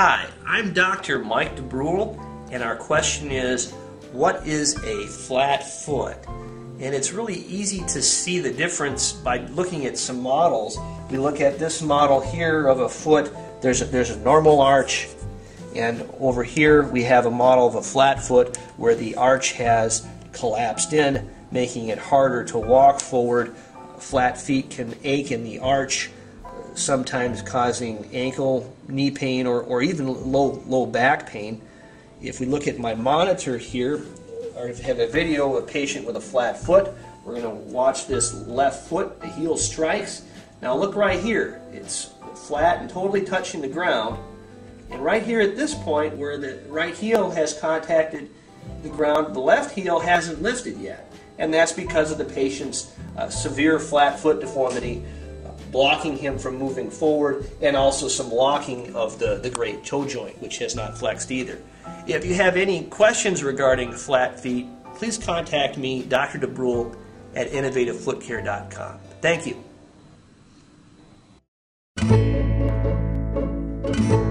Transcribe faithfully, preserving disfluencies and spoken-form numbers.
Hi, I'm Doctor Mike DeBrule, and our question is, what is a flat foot? And it's really easy to see the difference by looking at some models. We look at this model here of a foot, there's a, there's a normal arch, and over here we have a model of a flat foot where the arch has collapsed in, making it harder to walk forward. Flat feet can ache in the arch, sometimes causing ankle, knee pain, or, or even low, low back pain. If we look at my monitor here, or if you have a video of a patient with a flat foot, we're going to watch this left foot, the heel strikes. Now look right here, it's flat and totally touching the ground. And right here at this point where the right heel has contacted the ground, the left heel hasn't lifted yet. And that's because of the patient's uh, severe flat foot deformity, blocking him from moving forward, and also some locking of the, the great toe joint, which has not flexed either. If you have any questions regarding flat feet, please contact me, Doctor DeBrule, at Innovative Foot Care dot com. Thank you.